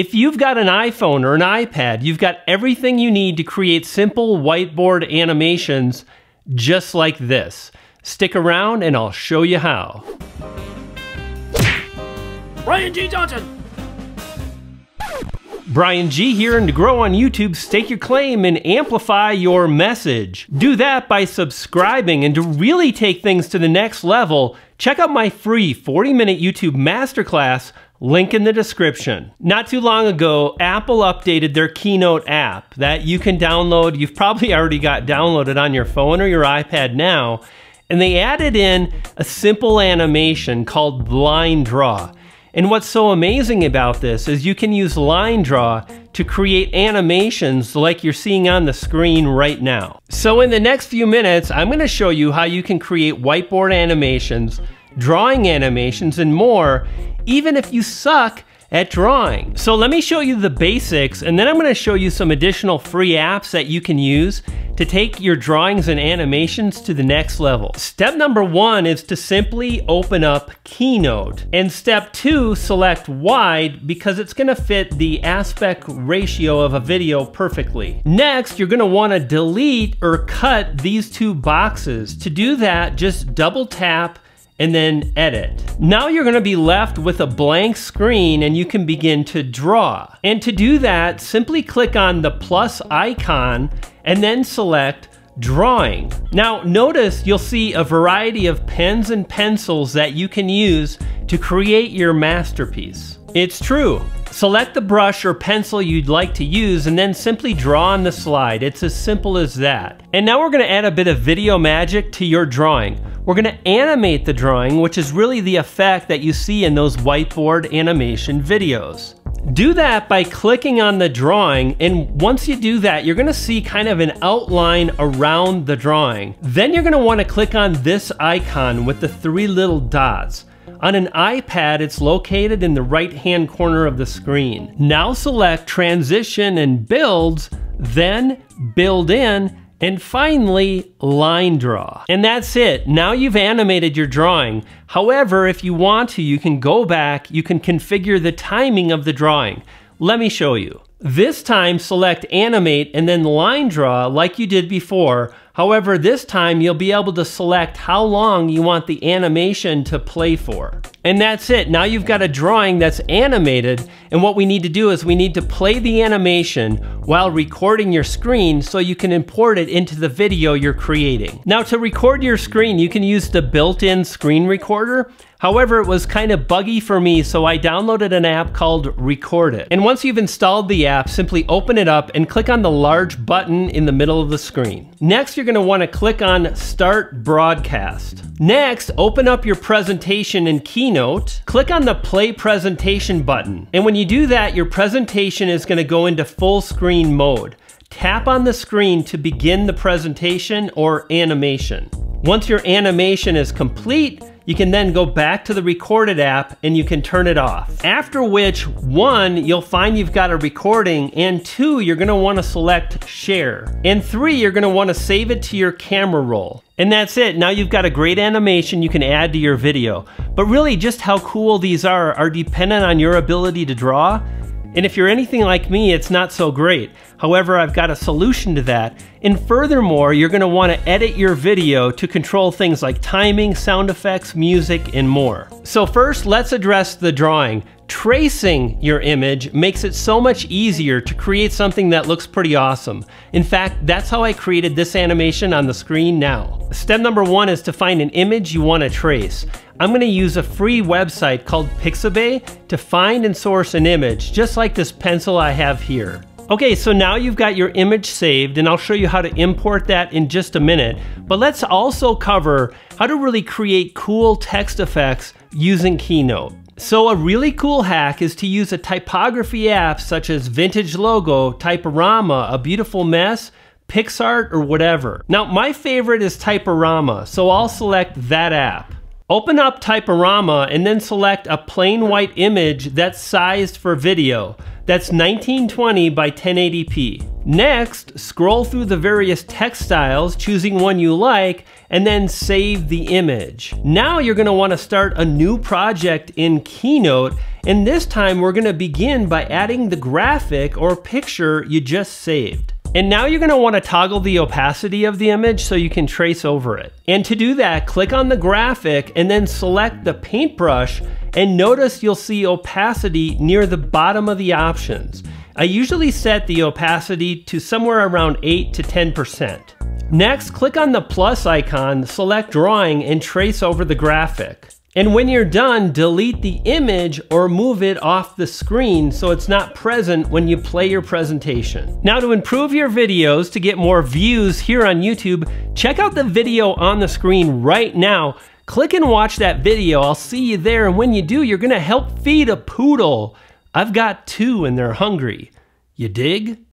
If you've got an iPhone or an iPad, you've got everything you need to create simple whiteboard animations just like this. Stick around and I'll show you how. Brian G. Johnson! Brian G here, and to grow on YouTube, stake your claim and amplify your message. Do that by subscribing, and to really take things to the next level, check out my free 40-minute YouTube masterclass, link in the description. Not too long ago, Apple updated their Keynote app that you can download. You've probably already got downloaded on your phone or your iPad now, and they added in a simple animation called line draw. And what's so amazing about this is you can use line draw to create animations like you're seeing on the screen right now. So in the next few minutes, I'm going to show you how you can create whiteboard animations, drawing animations, and more, even if you suck at drawing. So let me show you the basics, and then I'm going to show you some additional free apps that you can use to take your drawings and animations to the next level. Step number one is to simply open up Keynote. And step two, select wide, because it's gonna fit the aspect ratio of a video perfectly. Next, you're gonna wanna delete or cut these two boxes. To do that, just double tap and then edit. Now you're gonna be left with a blank screen and you can begin to draw. And to do that, simply click on the plus icon and then select drawing. Now notice you'll see a variety of pens and pencils that you can use to create your masterpiece. It's true. Select the brush or pencil you'd like to use and then simply draw on the slide. It's as simple as that. And now we're gonna add a bit of video magic to your drawing. We're gonna animate the drawing, which is really the effect that you see in those whiteboard animation videos. Do that by clicking on the drawing, and once you do that, you're gonna see kind of an outline around the drawing. Then you're gonna wanna click on this icon with the three little dots. On an iPad, it's located in the right-hand corner of the screen. Now select transition and builds, then build in, and finally, line draw. And that's it. Now you've animated your drawing. However, if you want to, you can go back, you can configure the timing of the drawing. Let me show you. This time, select animate and then line draw like you did before. However, this time you'll be able to select how long you want the animation to play for. And that's it. Now you've got a drawing that's animated, and what we need to do is we need to play the animation while recording your screen so you can import it into the video you're creating. Now to record your screen, you can use the built-in screen recorder. However, it was kind of buggy for me, so I downloaded an app called Record It. And once you've installed the app, simply open it up and click on the large button in the middle of the screen. Next, you're gonna wanna click on Start Broadcast. Next, open up your presentation in Keynote, click on the Play Presentation button. And when you do that, your presentation is gonna go into full screen mode. Tap on the screen to begin the presentation or animation. Once your animation is complete, you can then go back to the Recorded app and you can turn it off. After which, one, you'll find you've got a recording, and two, you're gonna wanna select share. And three, you're gonna wanna save it to your camera roll. And that's it. Now you've got a great animation you can add to your video. But really, just how cool these are dependent on your ability to draw. And if you're anything like me, it's not so great. However, I've got a solution to that. And furthermore, you're gonna wanna edit your video to control things like timing, sound effects, music, and more. So first, let's address the drawing. Tracing your image makes it so much easier to create something that looks pretty awesome. In fact, that's how I created this animation on the screen now. Step number one is to find an image you wanna trace. I'm gonna use a free website called Pixabay to find and source an image, just like this pencil I have here. Okay, so now you've got your image saved, and I'll show you how to import that in just a minute. But let's also cover how to really create cool text effects using Keynote. So a really cool hack is to use a typography app such as Vintage Logo, Typorama, A Beautiful Mess, PixArt, or whatever. Now, my favorite is Typorama, so I'll select that app. Open up Typorama and then select a plain white image that's sized for video. That's 1920 by 1080p. Next, scroll through the various text styles, choosing one you like, and then save the image. Now you're gonna wanna start a new project in Keynote, And this time we're gonna begin by adding the graphic or picture you just saved. And now you're gonna wanna toggle the opacity of the image so you can trace over it. And to do that, click on the graphic and then select the paintbrush, and notice you'll see opacity near the bottom of the options. I usually set the opacity to somewhere around 8 to 10%. Next, click on the plus icon, select drawing, and trace over the graphic. And when you're done, delete the image or move it off the screen so it's not present when you play your presentation. Now, to improve your videos, to get more views here on YouTube, check out the video on the screen right now. Click and watch that video. I'll see you there. And when you do, you're gonna help feed a poodle. I've got two and they're hungry. You dig?